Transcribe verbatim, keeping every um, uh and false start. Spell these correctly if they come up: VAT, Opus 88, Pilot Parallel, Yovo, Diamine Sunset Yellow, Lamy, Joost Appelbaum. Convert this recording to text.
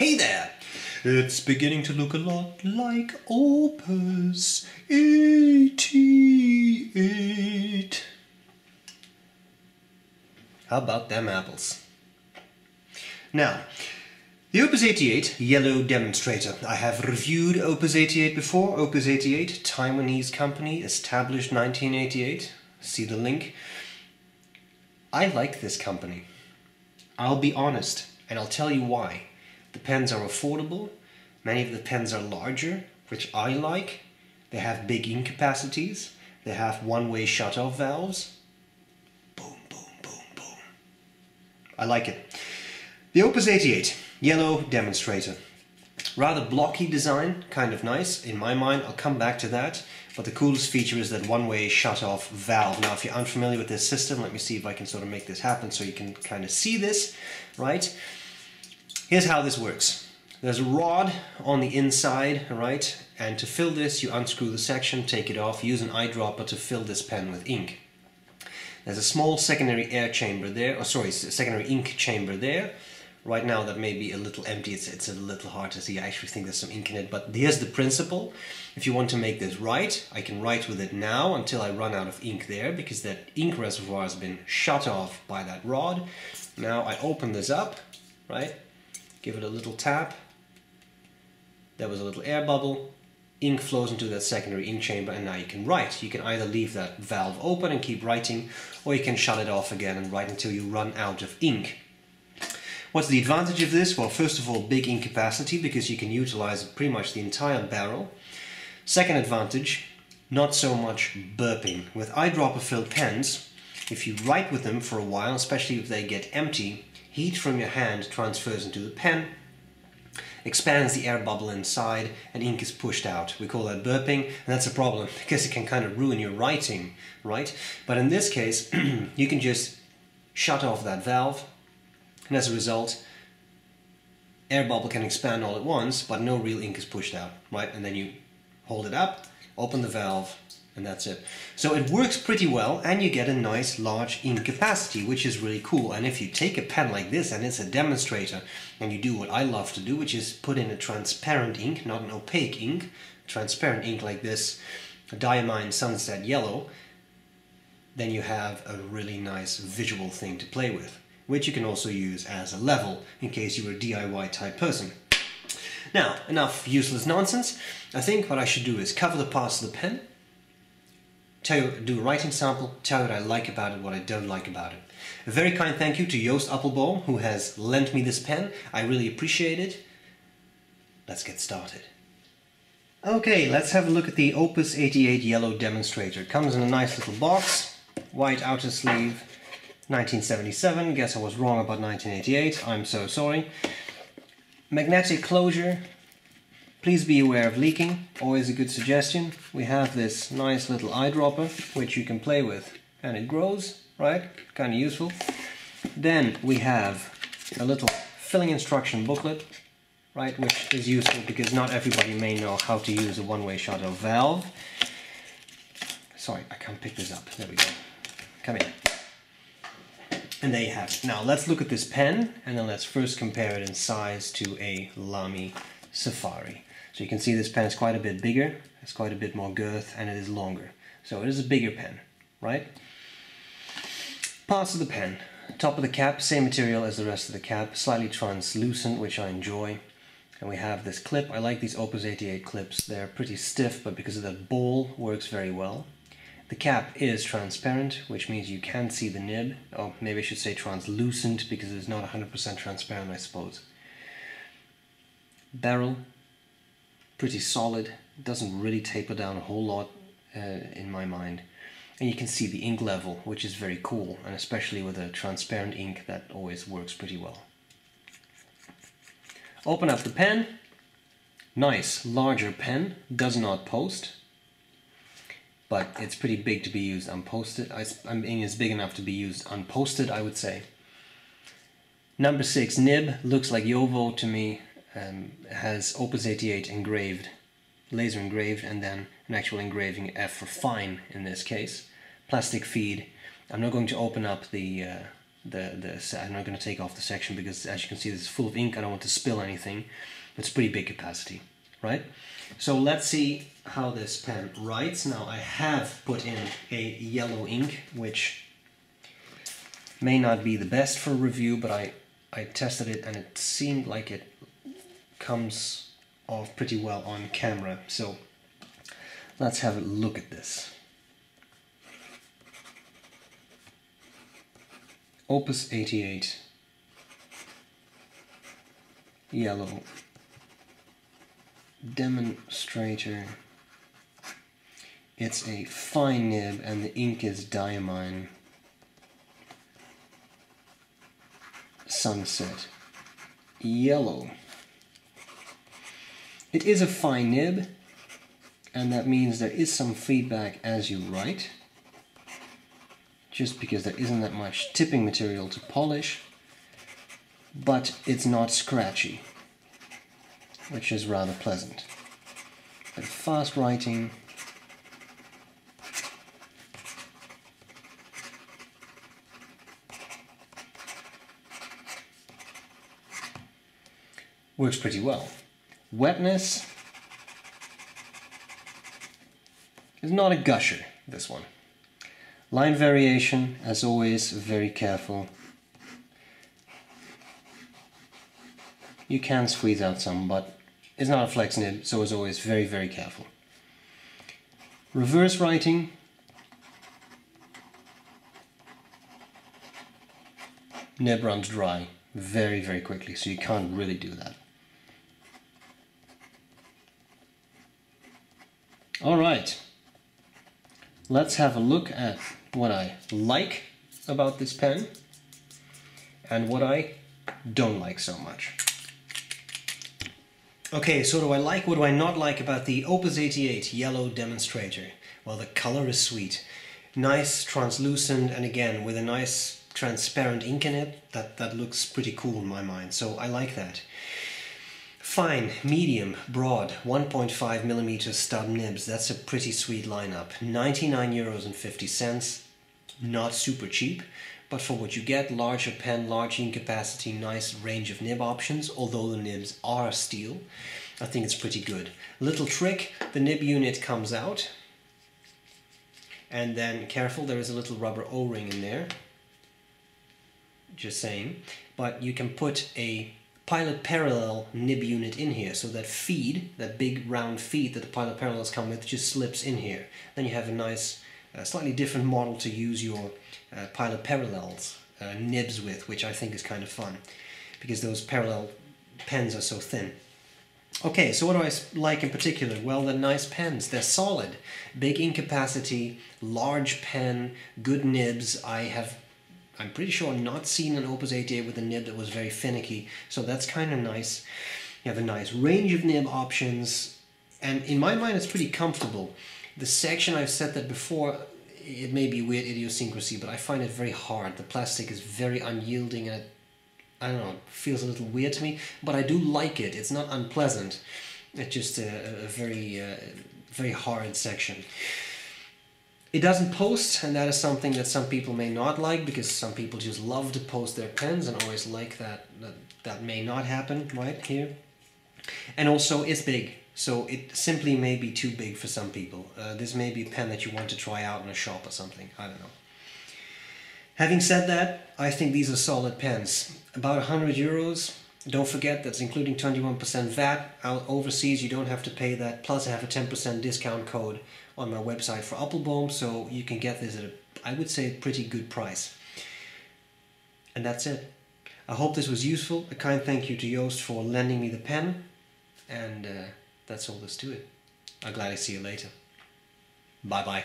Hey there! It's beginning to look a lot like Opus eighty-eight. How about them apples? Now, the Opus eighty-eight Yellow Demonstrator. I have reviewed Opus eighty-eight before. Opus eighty-eight, Taiwanese company, established nineteen eighty-eight. See the link. I like this company. I'll be honest, and I'll tell you why. The pens are affordable, many of the pens are larger, which I like. They have big ink capacities, they have one-way shut-off valves. Boom, boom, boom, boom. I like it. The Opus eighty-eight Yellow Demonstrator. Rather blocky design, kind of nice, in my mind. I'll come back to that. But the coolest feature is that one-way shut-off valve. Now, if you're unfamiliar with this system, let me see if I can sort of make this happen so you can kind of see this, right? Here's how this works. There's a rod on the inside, right? And to fill this, you unscrew the section, take it off, use an eyedropper to fill this pen with ink. There's a small secondary air chamber there, or sorry, secondary ink chamber there. Right now that may be a little empty, it's, it's a little hard to see. I actually think there's some ink in it, but here's the principle. If you want to make this write, I can write with it now until I run out of ink there, because that ink reservoir has been shut off by that rod. Now I open this up, right? Give it a little tap, there was a little air bubble, ink flows into that secondary ink chamber and now you can write. You can either leave that valve open and keep writing, or you can shut it off again and write until you run out of ink. What's the advantage of this? Well, first of all, big ink capacity, because you can utilize pretty much the entire barrel. Second advantage, not so much burping. With eyedropper-filled pens, if you write with them for a while, especially if they get empty, heat from your hand transfers into the pen, expands the air bubble inside, and ink is pushed out. We call that burping, and that's a problem because it can kind of ruin your writing, right? But in this case, you can just shut off that valve, and as a result, air bubble can expand all at once, but no real ink is pushed out, right? And then you hold it up, open the valve, and that's it. So it works pretty well, and you get a nice large ink capacity, which is really cool. And if you take a pen like this, and it's a demonstrator, and you do what I love to do, which is put in a transparent ink, not an opaque ink, transparent ink like this, Diamine Sunset Yellow, then you have a really nice visual thing to play with, which you can also use as a level, in case you were a D I Y type person. Now, enough useless nonsense. I think what I should do is cover the parts of the pen, Tell you, do a writing sample, tell you what I like about it, what I don't like about it. A very kind thank you to Joost Appelbaum, who has lent me this pen. I really appreciate it. Let's get started. Okay, let's have a look at the Opus eighty-eight Yellow Demonstrator. It comes in a nice little box, white outer sleeve, nineteen seventy-seven. Guess I was wrong about nineteen eighty-eight, I'm so sorry. Magnetic closure. Please be aware of leaking, always a good suggestion. We have this nice little eyedropper, which you can play with, and it grows, right? Kind of useful. Then we have a little filling instruction booklet, right? Which is useful because not everybody may know how to use a one-way shut-off valve. Sorry, I can't pick this up, there we go. Come in. And there you have it. Now let's look at this pen, and then let's first compare it in size to a Lamy Safari. So you can see this pen is quite a bit bigger, it's quite a bit more girth, and it is longer. So it is a bigger pen, right? Parts of the pen. Top of the cap, same material as the rest of the cap, slightly translucent, which I enjoy. And we have this clip. I like these Opus eighty-eight clips. They're pretty stiff, but because of that ball, works very well. The cap is transparent, which means you can see the nib. Oh, maybe I should say translucent, because it's not one hundred percent transparent, I suppose. Barrel, pretty solid, doesn't really taper down a whole lot uh, in my mind. And you can see the ink level, which is very cool, and especially with a transparent ink, that always works pretty well. Open up the pen, nice larger pen, does not post, but it's pretty big to be used unposted. I, I mean, it's big enough to be used unposted, I would say. Number six nib looks like Yovo to me. Um, has Opus eighty-eight engraved, laser engraved, and then an actual engraving F for fine in this case. Plastic feed. I'm not going to open up the uh, the, the I'm not going to take off the section because, as you can see, this is full of ink. I don't want to spill anything. It's pretty big capacity, right? So let's see how this pen writes. Now I have put in a yellow ink, which may not be the best for review, but I, I tested it and it seemed like it comes off pretty well on camera. So let's have a look at this. Opus eighty-eight. Yellow. Demonstrator. It's a fine nib and the ink is Diamine Sunset Yellow. It is a fine nib, and that means there is some feedback as you write, just because there isn't that much tipping material to polish, but it's not scratchy, which is rather pleasant. But fast writing, works pretty well. Wetness is not a gusher, this one. Line variation, as always, very careful. You can squeeze out some, but it's not a flex nib, so as always, very, very careful. Reverse writing. Nib runs dry very, very quickly, so you can't really do that. All right, let's have a look at what I like about this pen and what I don't like so much. Okay, so do I like, what do I not like about the Opus eighty-eight Yellow Demonstrator? Well, the color is sweet. Nice, translucent, and again, with a nice transparent ink in it, that, that looks pretty cool in my mind, so I like that. Fine, medium, broad, one point five millimeter stub nibs, that's a pretty sweet lineup. ninety-nine euros and fifty cents, not super cheap, but for what you get, larger pen, large ink capacity, nice range of nib options, although the nibs are steel, I think it's pretty good. Little trick, the nib unit comes out, and then, careful, there is a little rubber O-ring in there, just saying, but you can put a Pilot Parallel nib unit in here, so that feed, that big round feed that the Pilot Parallels come with, just slips in here. Then you have a nice, uh, slightly different model to use your uh, Pilot Parallels uh, nibs with, which I think is kind of fun, because those parallel pens are so thin. Okay, so what do I like in particular? Well, they're nice pens, they're solid. Big ink capacity, large pen, good nibs. I have I'm pretty sure I've not seen an Opus eighty-eight with a nib that was very finicky, so that's kind of nice. You have a nice range of nib options, and in my mind it's pretty comfortable. The section, I've said that before, it may be weird idiosyncrasy, but I find it very hard. The plastic is very unyielding and it, I don't know, feels a little weird to me, but I do like it. It's not unpleasant. It's just a, a very, uh, very hard section. It doesn't post, and that is something that some people may not like, because some people just love to post their pens and always like that. That, that may not happen right here. And also, it's big, so it simply may be too big for some people. Uh, this may be a pen that you want to try out in a shop or something, I don't know. Having said that, I think these are solid pens. About one hundred euros. Don't forget, that's including twenty-one percent V A T. Out overseas, you don't have to pay that. Plus, I have a ten percent discount code on my website for Appelbaum, so you can get this at, a, I would say, a pretty good price. And that's it. I hope this was useful. A kind thank you to Joost for lending me the pen. And uh, that's all there is to it. I'll gladly see you later. Bye-bye.